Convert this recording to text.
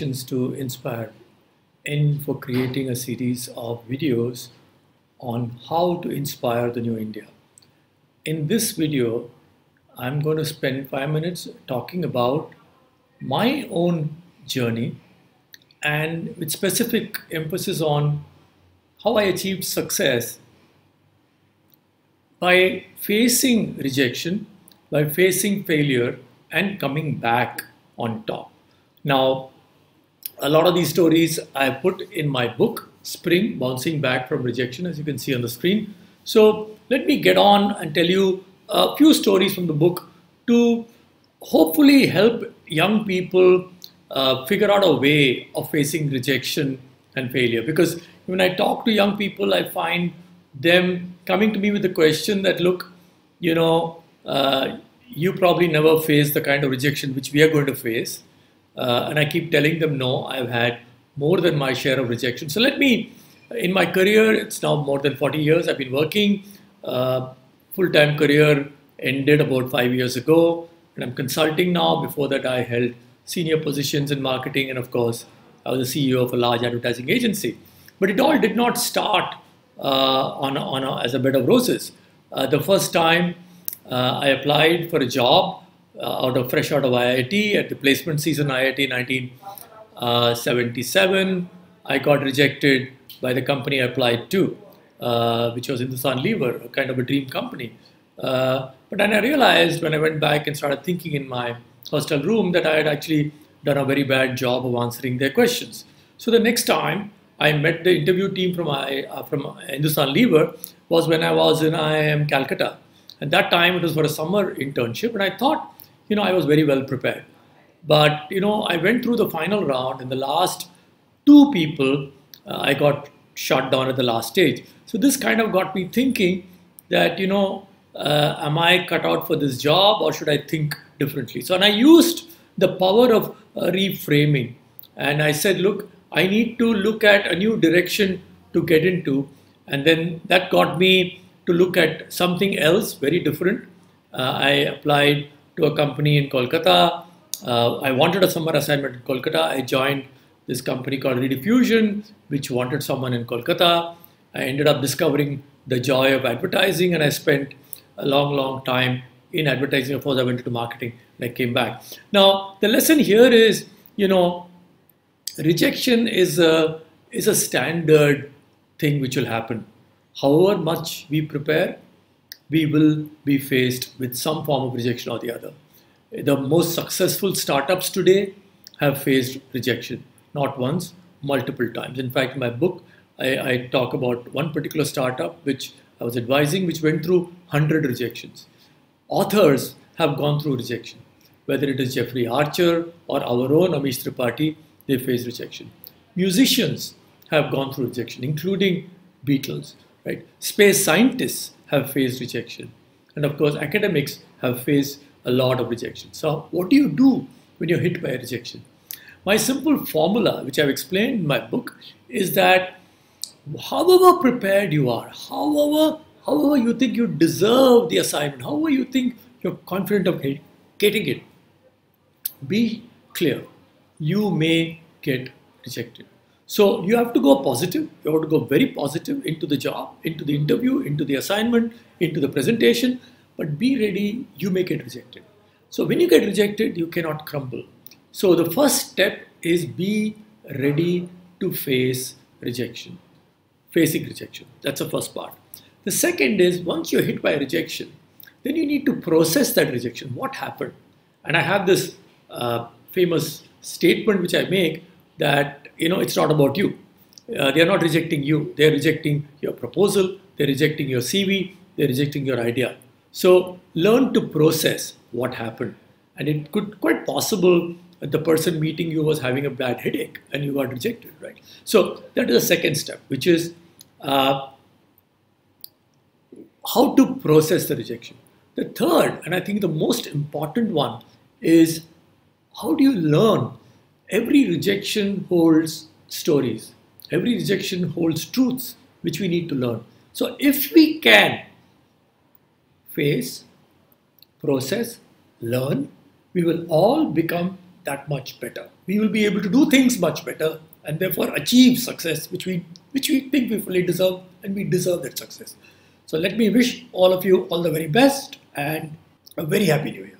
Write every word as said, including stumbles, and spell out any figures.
inspirations to inspire N for creating a series of videos on how to inspire the new India. In this video, I'm going to spend five minutes talking about my own journey and with specific emphasis on how I achieved success by facing rejection, by facing failure and coming back on top. Now, a lot of these stories I put in my book, Spring, Bouncing Back from Rejection, as you can see on the screen. So let me get on and tell you a few stories from the book to hopefully help young people uh, figure out a way of facing rejection and failure. Because when I talk to young people, I find them coming to me with the question that, look, you know, uh, you probably never faced the kind of rejection which we are going to face. Uh, and I keep telling them, no, I've had more than my share of rejection. So let me, in my career, it's now more than forty years I've been working. Uh, full-time career ended about five years ago, and I'm consulting now. Before that, I held senior positions in marketing, and of course, I was the C E O of a large advertising agency. But it all did not start uh, on, on a, as a bed of roses. Uh, the first time uh, I applied for a job uh, out of fresh out of I I T at the placement season I I T nineteen seventy-seven, I got rejected by the company I applied to, uh, which was Hindustan Lever, a kind of a dream company. Uh, but then I realized when I went back and started thinking in my hostel room that I had actually done a very bad job of answering their questions. So the next time I met the interview team from, I, uh, from Hindustan Lever was when I was in I I M Calcutta. At that time it was for a summer internship, and I thought, you know, I was very well prepared. But, you know, I went through the final round, and the last two people, uh, I got shot down at the last stage. So this kind of got me thinking that, you know, uh, am I cut out for this job, or should I think differently? So, and I used the power of uh, reframing. And I said, look, I need to look at a new direction to get into. And then that got me to look at something else, very different. Uh, I applied to a company in Kolkata. Uh, I wanted a summer assignment in Kolkata. I joined this company called Rediffusion, which wanted someone in Kolkata. I ended up discovering the joy of advertising, and I spent a long, long time in advertising. Of course, I went into marketing and I came back. Now, the lesson here is, you know, rejection is a, is a standard thing which will happen. However much we prepare, we will be faced with some form of rejection or the other. The most successful startups today have faced rejection, not once, multiple times. In fact, in my book, I, I talk about one particular startup which I was advising, which went through one hundred rejections. Authors have gone through rejection. Whether it is Jeffrey Archer or our own Amish Tripathi, they face rejection. Musicians have gone through rejection, including Beatles, right? Space scientists have faced rejection. And of course, academics have faced a lot of rejection. So what do you do when you're hit by a rejection? My simple formula, which I've explained in my book, is that however prepared you are, however, however you think you deserve the assignment, however you think you're confident of getting it, be clear. You may get rejected. So you have to go positive. You have to go very positive into the job, into the interview, into the assignment, into the presentation. But be ready, you may get rejected. So when you get rejected, you cannot crumble. So the first step is be ready to face rejection, facing rejection. That's the first part. The second is once you're hit by rejection, then you need to process that rejection. What happened? And I have this uh, famous statement which I make that, you know, it's not about you. Uh, they're not rejecting you. They're rejecting your proposal. They're rejecting your C V. They're rejecting your idea. So learn to process what happened, and it could quite possible that the person meeting you was having a bad headache and you got rejected, right? So that is the second step, which is uh, how to process the rejection. The third, and I think the most important one, is how do you learn? Every rejection holds stories. Every rejection holds truths which we need to learn. So if we can face, process, learn, we will all become that much better. We will be able to do things much better and therefore achieve success, which we, which we think we fully deserve, and we deserve that success. So let me wish all of you all the very best and a very happy new year.